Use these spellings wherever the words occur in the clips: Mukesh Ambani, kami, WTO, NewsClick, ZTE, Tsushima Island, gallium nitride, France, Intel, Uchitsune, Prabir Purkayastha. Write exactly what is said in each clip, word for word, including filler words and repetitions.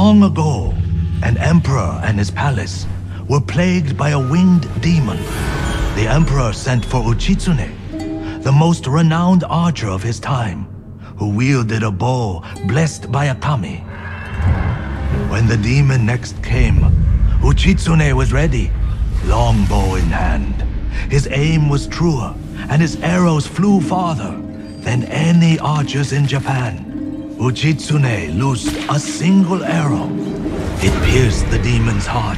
Long ago, an emperor and his palace were plagued by a winged demon. The emperor sent for Uchitsune, the most renowned archer of his time, who wielded a bow blessed by a kami. When the demon next came, Uchitsune was ready, long bow in hand. His aim was truer, and his arrows flew farther than any archers in Japan. Uchitsune loosed a single arrow. It pierced the demon's heart.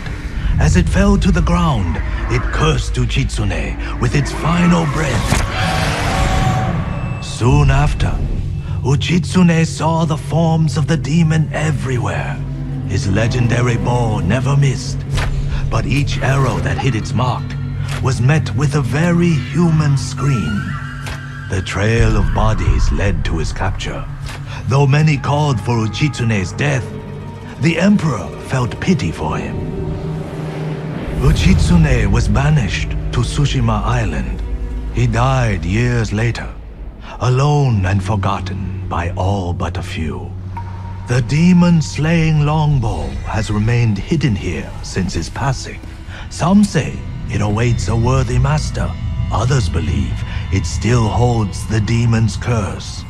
As it fell to the ground, it cursed Uchitsune with its final breath. Soon after, Uchitsune saw the forms of the demon everywhere. His legendary bow never missed, but each arrow that hit its mark was met with a very human scream. The trail of bodies led to his capture. Though many called for Uchitsune's death, the emperor felt pity for him. Uchitsune was banished to Tsushima Island. He died years later, alone and forgotten by all but a few. The demon-slaying longbow has remained hidden here since his passing. Some say it awaits a worthy master. Others believe it still holds the demon's curse.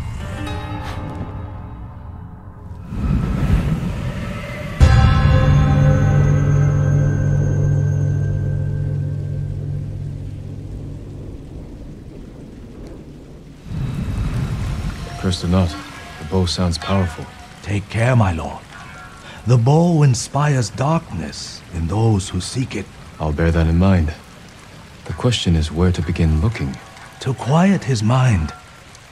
Cursed or not, the bow sounds powerful. Take care, my lord. The bow inspires darkness in those who seek it. I'll bear that in mind. The question is where to begin looking. To quiet his mind,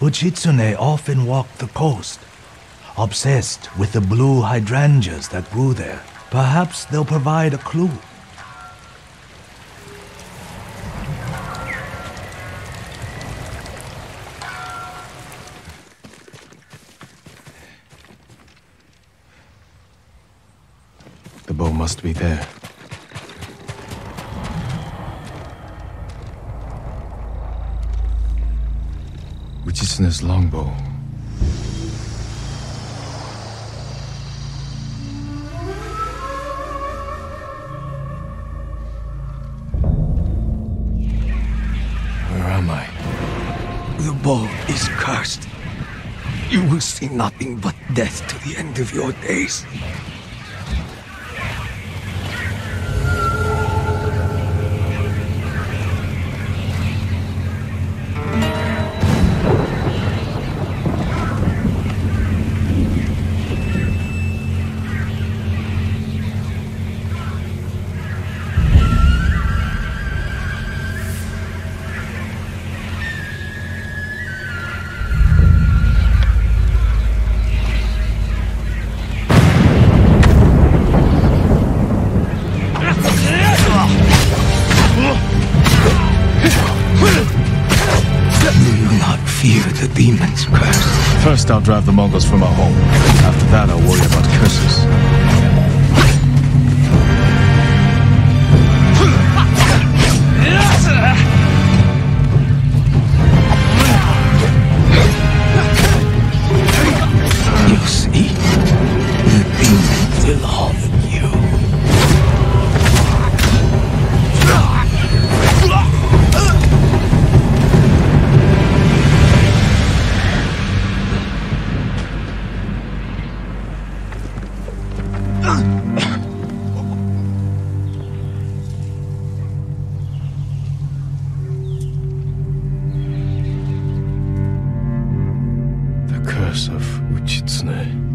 Uchitsune often walked the coast, obsessed with the blue hydrangeas that grew there. Perhaps they'll provide a clue. The bow must be there. Uchitsune's longbow. Where am I? The bow is cursed. You will see nothing but death to the end of your days. Demon's curse. First, I'll drive the Mongols from our home. After that, I'll worry about curses. The curse of Uchitsune.